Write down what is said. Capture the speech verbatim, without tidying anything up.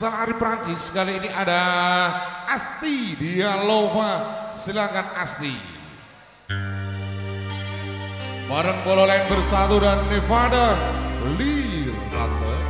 Dari Perancis kali ini ada Asti, Dealova, silakan Asti. Bareng Bololine bersatu dan Nevada, Lira.